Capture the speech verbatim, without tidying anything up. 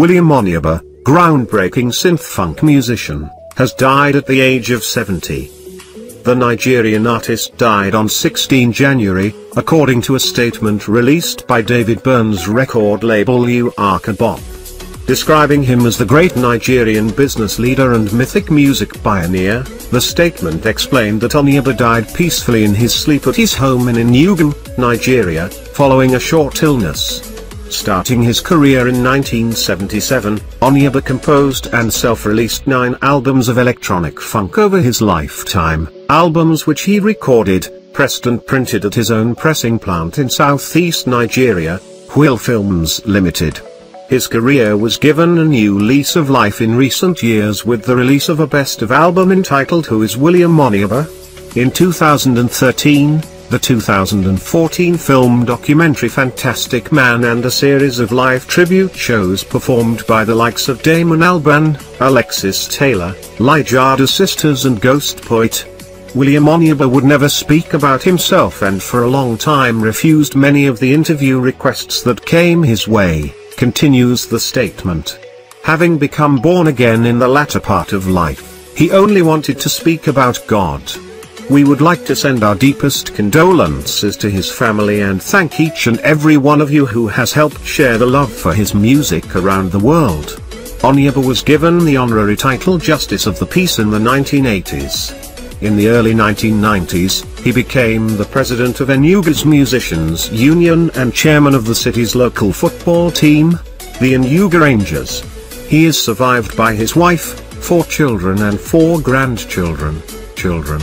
William Onyeabor, groundbreaking synth-funk musician, has died at the age of seventy. The Nigerian artist died on the sixteenth of January, according to a statement released by David Byrne's record label Luaka Bop, describing him as the great Nigerian business leader and mythic music pioneer. The statement explained that Onyeabor died peacefully in his sleep at his home in Enugu, Nigeria, following a short illness. Starting his career in nineteen seventy-seven, Onyeabor composed and self-released nine albums of electronic funk over his lifetime, albums which he recorded, pressed and printed at his own pressing plant in southeast Nigeria, Wilfilms Limited. His career was given a new lease of life in recent years with the release of a best-of album entitled Who Is William Onyeabor? In two thousand thirteen, the two thousand fourteen film documentary Fantastic Man and a series of live tribute shows performed by the likes of Damon Albarn, Alexis Taylor, Lijadu Sisters and Ghostpoet. William Onyeabor would never speak about himself and for a long time refused many of the interview requests that came his way, continues the statement. Having become born again in the latter part of life, he only wanted to speak about God. We would like to send our deepest condolences to his family and thank each and every one of you who has helped share the love for his music around the world. Onyeabor was given the honorary title Justice of the Peace in the nineteen eighties. In the early nineteen nineties, he became the president of Enugu's Musicians Union and chairman of the city's local football team, the Enugu Rangers. He is survived by his wife, four children and four grandchildren. Children.